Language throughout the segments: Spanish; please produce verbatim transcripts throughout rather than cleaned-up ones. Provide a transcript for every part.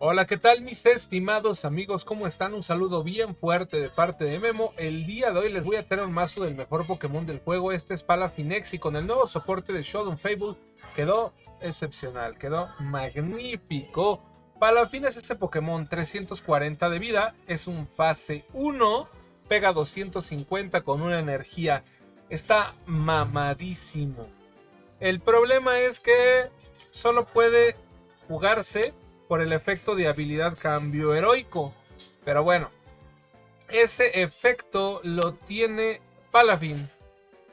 Hola, ¿qué tal mis estimados amigos? ¿Cómo están? Un saludo bien fuerte de parte de Memo. El día de hoy les voy a traer un mazo del mejor Pokémon del juego. Este es Palafin ex y con el nuevo soporte de Shadow Fable quedó excepcional, quedó magnífico. Palafin es ese Pokémon, trescientos cuarenta de vida, es un fase uno, pega doscientos cincuenta con una energía. Está mamadísimo. El problema es que solo puede jugarse por el efecto de habilidad cambio heroico. Pero bueno, ese efecto lo tiene Palafin.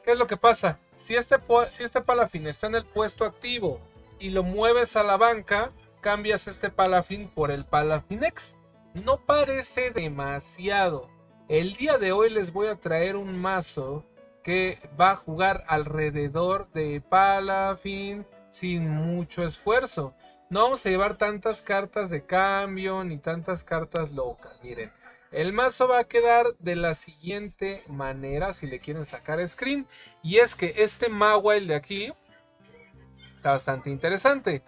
¿Qué es lo que pasa? Si este, si este Palafin está en el puesto activo y lo mueves a la banca, cambias este Palafin por el Palafin ex. No parece demasiado. El día de hoy les voy a traer un mazo que va a jugar alrededor de Palafin sin mucho esfuerzo. No vamos a llevar tantas cartas de cambio ni tantas cartas locas. Miren, el mazo va a quedar de la siguiente manera si le quieren sacar screen. Y es que este Mawile de aquí está bastante interesante.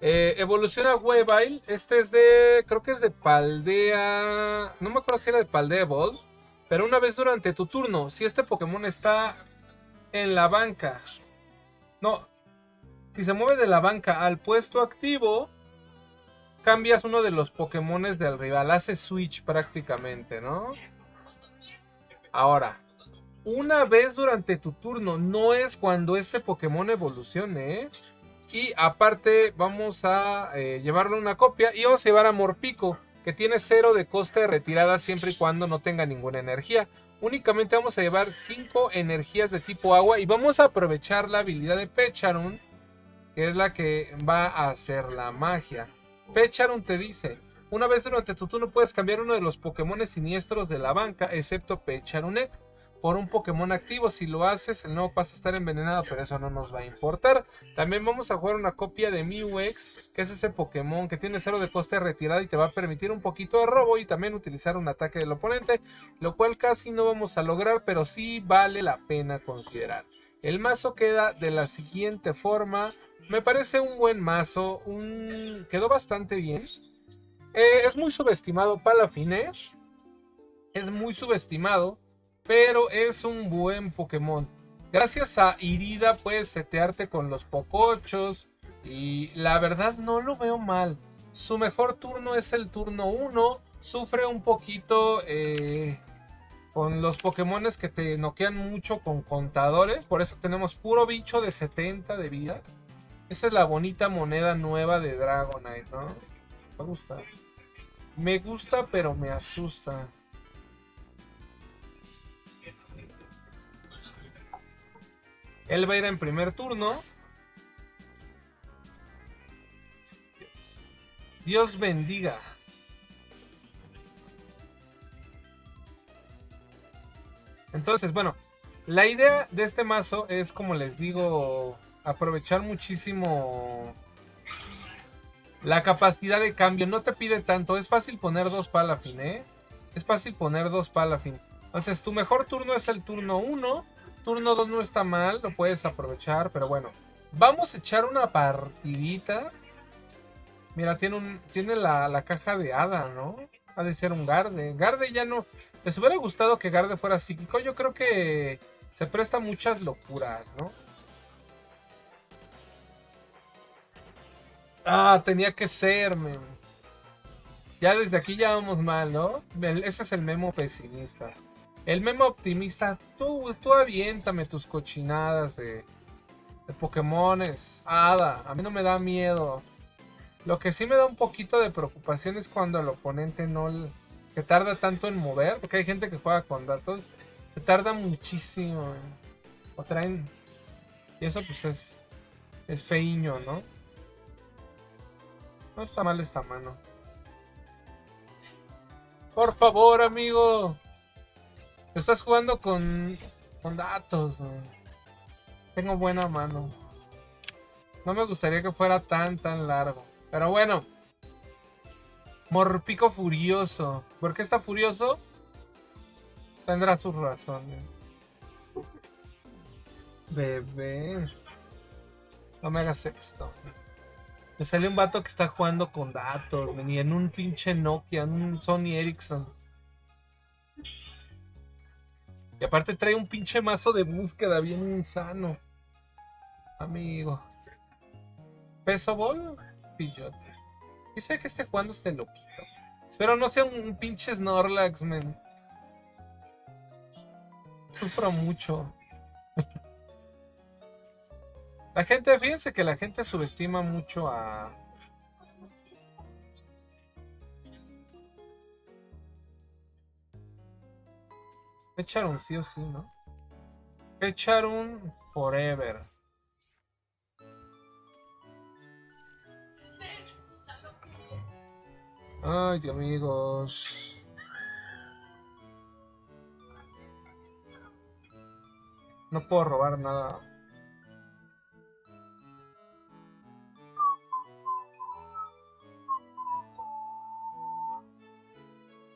Eh, evoluciona Weavile. Este es de, creo que es de Paldea. No me acuerdo si era de Paldea Ball. Pero una vez durante tu turno, si este Pokémon está en la banca. No. Si se mueve de la banca al puesto activo, cambias uno de los Pokémones del rival. Hace switch prácticamente, ¿no? Ahora, una vez durante tu turno, no es cuando este Pokémon evolucione, ¿eh? Y aparte vamos a eh, llevarle una copia y vamos a llevar a Morpeko, que tiene cero de coste de retirada siempre y cuando no tenga ninguna energía. Únicamente vamos a llevar cinco energías de tipo agua y vamos a aprovechar la habilidad de Pecharunt, que es la que va a hacer la magia. Pecharunt te dice, una vez durante tu turno puedes cambiar uno de los Pokémon siniestros de la banca, excepto Pecharunek, por un Pokémon activo. Si lo haces, el nuevo pasa a estar envenenado, pero eso no nos va a importar. También vamos a jugar una copia de Mewex, que es ese Pokémon que tiene cero de coste retirada y te va a permitir un poquito de robo y también utilizar un ataque del oponente, lo cual casi no vamos a lograr, pero sí vale la pena considerar. El mazo queda de la siguiente forma. Me parece un buen mazo, un... quedó bastante bien. Eh, es muy subestimado Palafin, ¿eh? Es muy subestimado, pero es un buen Pokémon. Gracias a Irida puedes setearte con los Pocochos y la verdad no lo veo mal. Su mejor turno es el turno uno, sufre un poquito... Eh... con los Pokémones que te noquean mucho con contadores. Por eso tenemos puro bicho de setenta de vida. Esa es la bonita moneda nueva de Dragonite, ¿no? Me gusta. Me gusta, pero me asusta. Él va a ir en primer turno. Dios, Dios bendiga. Entonces, bueno, la idea de este mazo es, como les digo, aprovechar muchísimo la capacidad de cambio. No te pide tanto, es fácil poner dos Palafin, ¿eh? Es fácil poner dos Palafin. Entonces, tu mejor turno es el turno uno. Turno dos no está mal, lo puedes aprovechar, pero bueno. Vamos a echar una partidita. Mira, tiene, un, tiene la, la caja de hada, ¿no? Ha de ser un Garde. Garde ya no... Les hubiera gustado que Garde fuera psíquico. Yo creo que se presta muchas locuras, ¿no? Ah, tenía que ser, men. Ya desde aquí ya vamos mal, ¿no? Ese es el Memo pesimista. El Memo optimista. Tú, tú aviéntame tus cochinadas de, de Pokémones. Hada, a mí no me da miedo. Lo que sí me da un poquito de preocupación es cuando el oponente no... Le, que tarda tanto en mover, porque hay gente que juega con datos, que tarda muchísimo, o traen, y eso pues es, es feiño, ¿no? No está mal esta mano. Por favor, amigo, estás jugando con, con datos, ¿no? Tengo buena mano. No me gustaría que fuera tan, tan largo, pero bueno. Morpeko furioso. ¿Por qué está furioso? Tendrá sus razones. Bebé. No me hagas esto. Me sale un vato que está jugando con datos, venía en un pinche Nokia, en un Sony Ericsson. Y aparte trae un pinche mazo de búsqueda bien insano. Amigo. Peso Ball, Pidgeot. Dice que esté jugando este loquito. Espero no sea un pinche Snorlax, men. Sufro mucho. La gente, fíjense que la gente subestima mucho a... Pecharunt sí o sí, ¿no? Pecharunt forever. Ay, amigos. No puedo robar nada.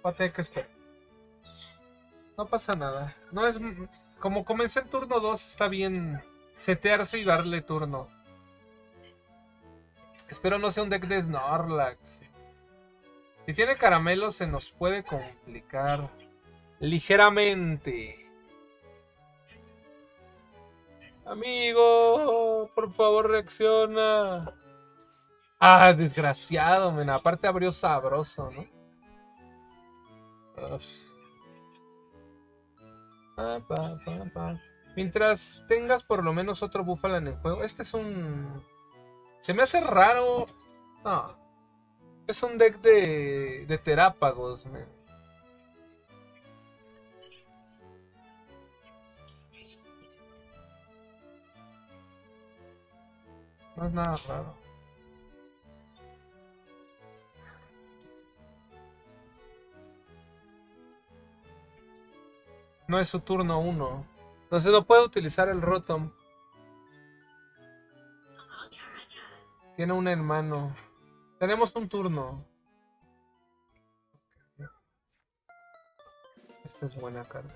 Voy a tener que esperar. No pasa nada. No es... Como comencé en turno dos, está bien setearse y darle turno. Espero no sea un deck de Snorlax. Si tiene caramelo se nos puede complicar ligeramente. Amigo, por favor reacciona. Ah, desgraciado, men. Aparte abrió sabroso, ¿no? Uf. Pa, pa, pa, pa. Mientras tengas por lo menos otro búfalo en el juego. Este es un... Se me hace raro. No. Es un deck de, de Terapagos, man. No es nada raro. No es su turno uno. Entonces no puede utilizar el Rotom. Tiene un hermano. Tenemos un turno. Esta es buena carta.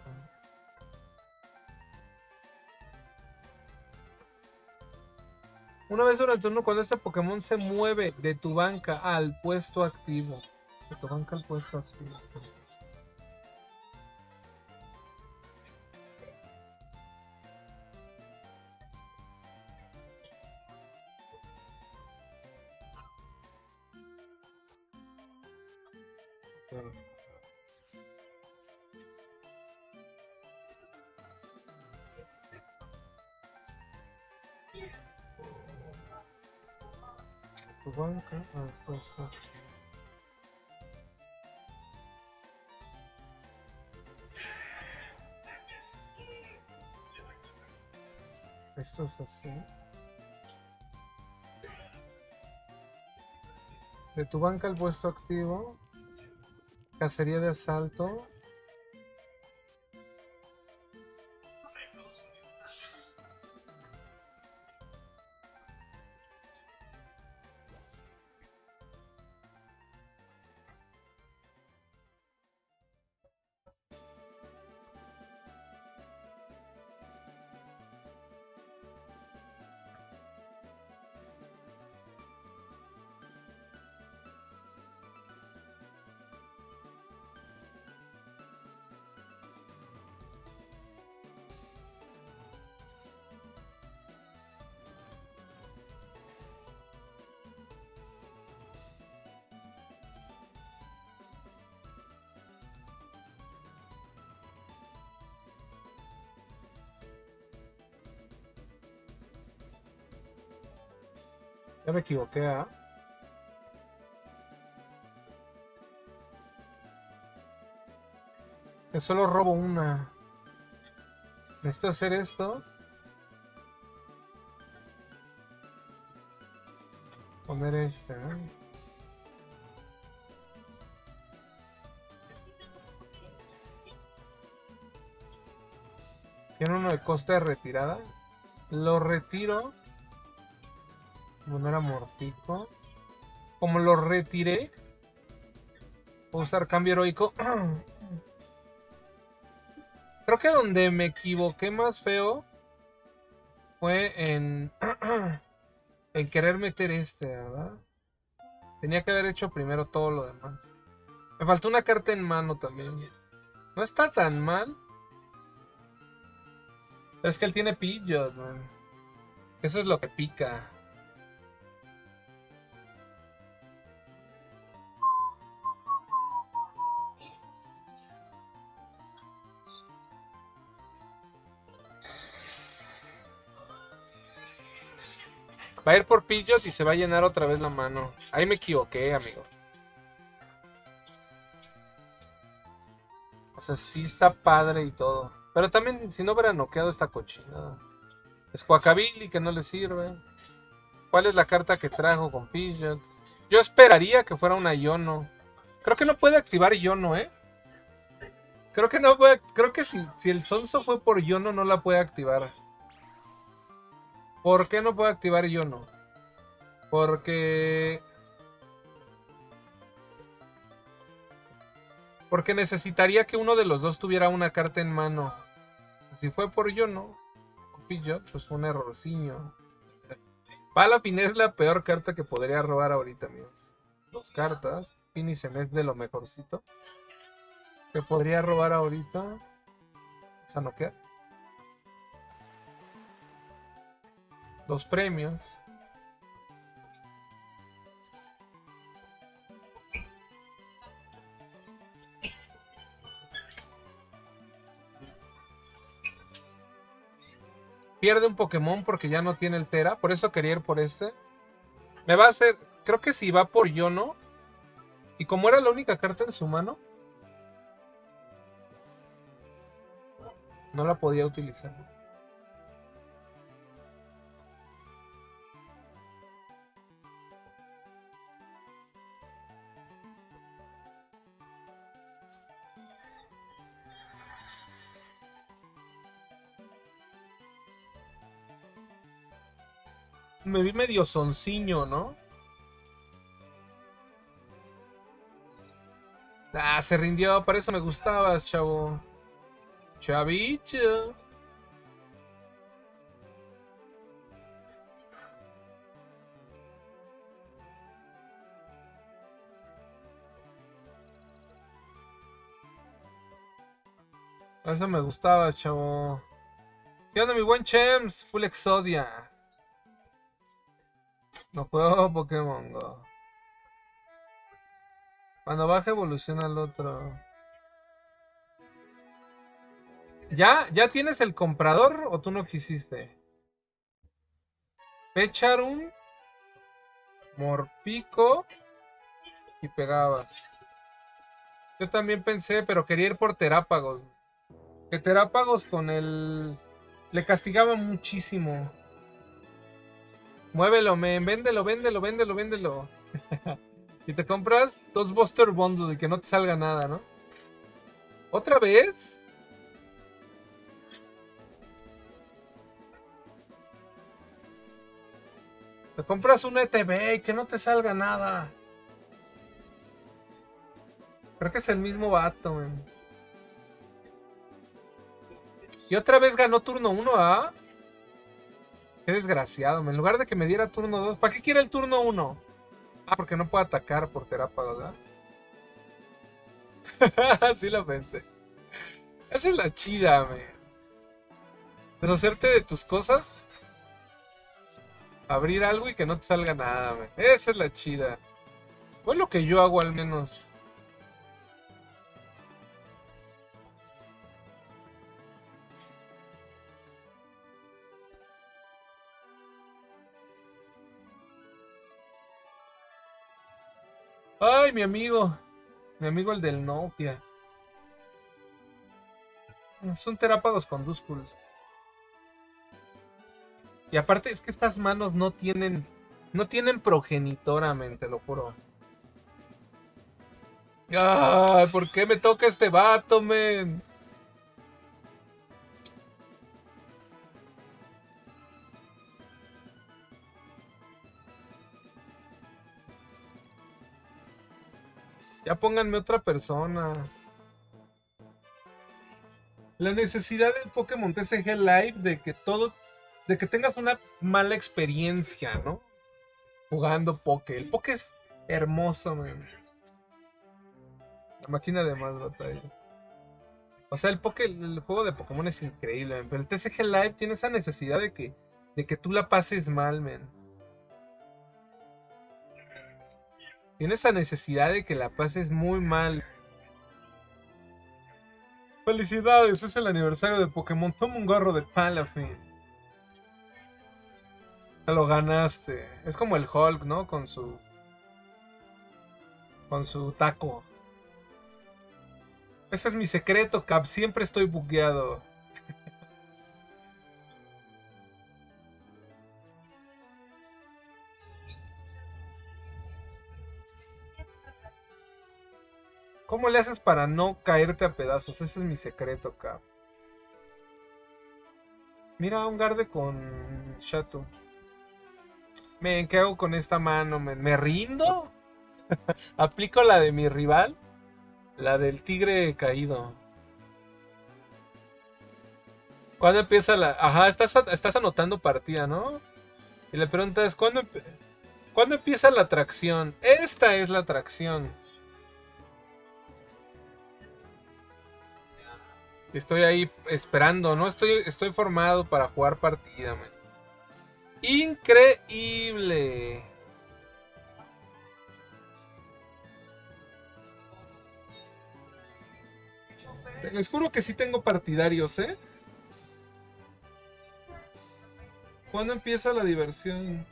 Una vez durante el turno, cuando este Pokémon se mueve de tu banca al puesto activo. De tu banca al puesto activo. Banca, ah, pues, ah. Esto es así. De tu banca al puesto activo. Cacería de asalto. Ya me equivoqué, ¿ah? ¿eh? Que solo robo una. Necesito hacer esto. Poner este, ¿eh? Tiene uno de costa de retirada. Lo retiro. Bueno, era Morpeko. Como lo retiré, voy a usar cambio heroico. Creo que donde me equivoqué más feo fue en el querer meter este, ¿verdad? Tenía que haber hecho primero todo lo demás. Me faltó una carta en mano también. No está tan mal. Pero es que él tiene Pidgeot, man. Eso es lo que pica. Va a ir por Pidgeot y se va a llenar otra vez la mano. Ahí me equivoqué, amigo. O sea, sí está padre y todo. Pero también, si no hubiera noqueado esta cochinada. Squawkabilly, que no le sirve. ¿Cuál es la carta que trajo con Pidgeot? Yo esperaría que fuera una Iono. Creo que no puede activar Iono, ¿eh? Creo que no puede. Creo que si, si el Sonso fue por Iono, no la puede activar. ¿Por qué no puedo activar Iono? Porque... Porque necesitaría que uno de los dos tuviera una carta en mano. Si fue por Iono, pues fue un errorciño. Palafin es la peor carta que podría robar ahorita, amigos. Dos cartas. Fini se me es de lo mejorcito que podría robar ahorita. Esa no queda. Los premios. Pierde un Pokémon porque ya no tiene el Tera. Por eso quería ir por este. Me va a hacer... Creo que si va por Iono. Y como era la única carta en su mano, no la podía utilizar. Me vi medio sonciño, ¿no? Ah, se rindió. Para eso me gustabas, chavo. Chavicho. Para eso me gustaba, chavo. ¿Qué onda, mi buen Chems? Full Exodia. No juego Pokémon Go. Cuando baja evoluciona al otro. ¿Ya? ¿Ya tienes el comprador o tú no quisiste? Pecharunt, Morpeko y pegabas. Yo también pensé, pero quería ir por Terapagos. Que Terapagos con el... le castigaba muchísimo. Muévelo, men, véndelo, véndelo, véndelo, véndelo. Y te compras dos Buster Bundle y que no te salga nada, ¿no? ¿Otra vez? Te compras un E T B y que no te salga nada. Creo que es el mismo vato, men. Y otra vez ganó turno uno, ¿ah? Qué desgraciado, man. En lugar de que me diera turno dos. ¿Para qué quiere el turno uno? Ah, porque no puedo atacar por Terapagos, ¿verdad? Sí lo pensé. Esa es la chida, man. Deshacerte de tus cosas. Abrir algo y que no te salga nada, man. Esa es la chida. Pues lo que yo hago al menos. Ay, mi amigo. Mi amigo el del Nokia. Son Terapagos con Duskuls. Y aparte es que estas manos no tienen... No tienen progenitora, men, te lo juro. Ay, ¿por qué me toca este vato, men? Ya pónganme otra persona. La necesidad del Pokémon T C G Live de que todo... de que tengas una mala experiencia, ¿no? jugando Poké. El Poké es hermoso, man. La máquina de más batalla. O sea, el Poké, el juego de Pokémon es increíble, man. Pero el T C G Live tiene esa necesidad de que, de que tú la pases mal, man. Tiene esa necesidad de que la pases muy mal. ¡Felicidades! Es el aniversario de Pokémon. Toma un gorro de Palafin. Te lo ganaste. Es como el Hulk, ¿no? Con su... Con su taco. Ese es mi secreto, Cap. Siempre estoy bugueado. ¿Cómo le haces para no caerte a pedazos? Ese es mi secreto, Cap. Mira, un Garde con Shato. Men, ¿qué hago con esta mano, men? ¿Me rindo? ¿Aplico la de mi rival? La del tigre caído. ¿Cuándo empieza la...? Ajá, estás, estás anotando partida, ¿no? Y la pregunta es, ¿cuándo, empe... ¿cuándo empieza la atracción? Esta es la atracción. Estoy ahí esperando, ¿no? Estoy, estoy formado para jugar partida, man. ¡Increíble! Les juro que sí tengo partidarios, ¿eh? ¿Cuándo empieza la diversión?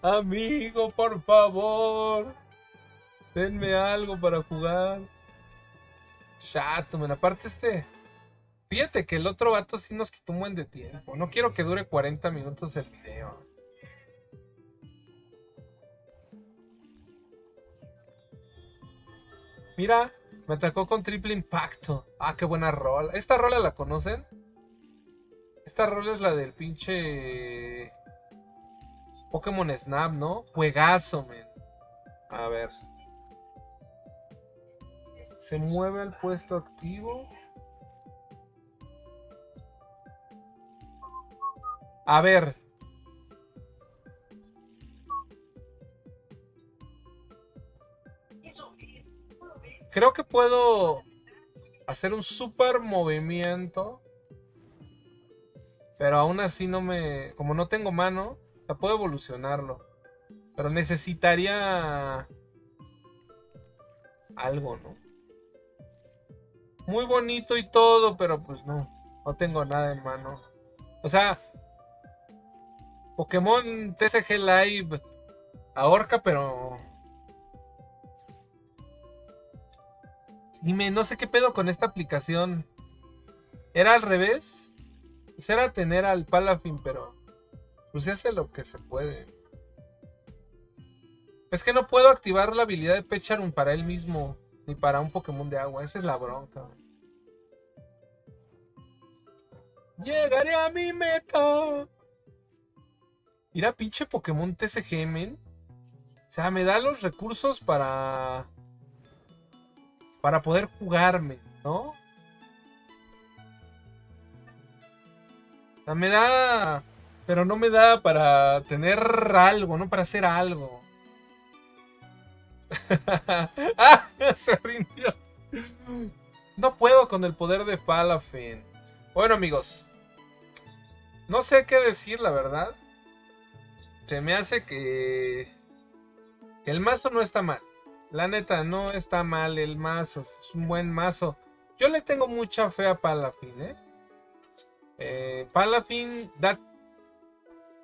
Amigo, por favor. Denme algo para jugar. Chato, man, aparte este... Fíjate que el otro vato sí nos quitó un buen de tiempo. No quiero que dure cuarenta minutos el video. Mira, me atacó con triple impacto. Ah, qué buena rola. ¿Esta rola la conocen? Esta rola es la del pinche... Pokémon Snap, ¿no? Juegazo, man. A ver... Se mueve al puesto activo. A ver. Creo que puedo hacer un super movimiento. Pero aún así no me... Como no tengo mano, ya puedo evolucionarlo. Pero necesitaría... algo, ¿no? Muy bonito y todo, pero pues no, no tengo nada en mano. O sea, Pokémon T C G Live ahorca, pero... Dime, no sé qué pedo con esta aplicación. ¿Era al revés? Pues era tener al Palafin, pero... Pues se hace lo que se puede. Es que no puedo activar la habilidad de Pecharunt para él mismo. Ni para un Pokémon de agua. Esa es la bronca. Llegaré a mi meta. Mira, pinche Pokémon T C G, men. O sea, me da los recursos para... Para poder jugarme, ¿no? O sea, me da... Pero no me da para tener algo, ¿no? Para hacer algo. ¡Ah! Se rindió. No puedo con el poder de Palafin. Bueno, amigos, no sé qué decir, la verdad. Se me hace que el mazo no está mal. La neta, no está mal el mazo. Es un buen mazo. Yo le tengo mucha fe a Palafin, ¿eh? eh Palafin da...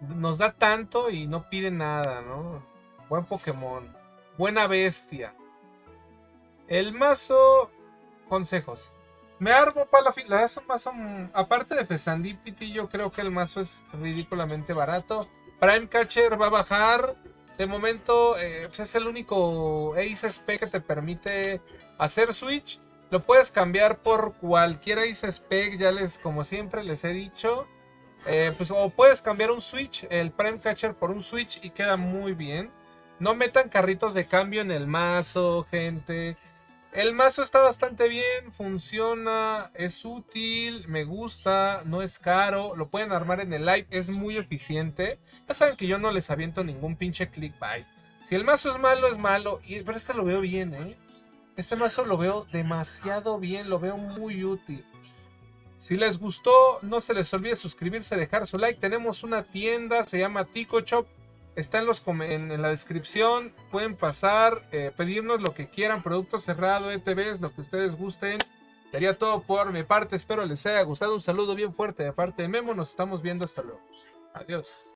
nos da tanto y no pide nada, ¿no? Buen Pokémon. Buena bestia. El mazo... Consejos. Me armo Palafin. La verdad es un mazo... Aparte de Fezandipiti, yo creo que el mazo es ridículamente barato. Prime Catcher va a bajar. De momento, eh, pues es el único Ace Spec que te permite hacer switch. Lo puedes cambiar por cualquier Ace Spec. Ya les, como siempre, les he dicho. Eh, pues, o puedes cambiar un switch, el Prime Catcher, por un switch y queda muy bien. No metan carritos de cambio en el mazo, gente. El mazo está bastante bien, funciona, es útil, me gusta, no es caro, lo pueden armar en el live, es muy eficiente. Ya saben que yo no les aviento ningún pinche clickbait. Si el mazo es malo, es malo, y, pero este lo veo bien, ¿eh? Este mazo lo veo demasiado bien, lo veo muy útil. Si les gustó, no se les olvide suscribirse, dejar su like. Tenemos una tienda, se llama TicoChop. Está en, los, en, en la descripción, pueden pasar, eh, pedirnos lo que quieran, producto cerrado, E T Bs, lo que ustedes gusten. Sería todo por mi parte, espero les haya gustado. Un saludo bien fuerte de parte de Memo, nos estamos viendo, hasta luego. Adiós.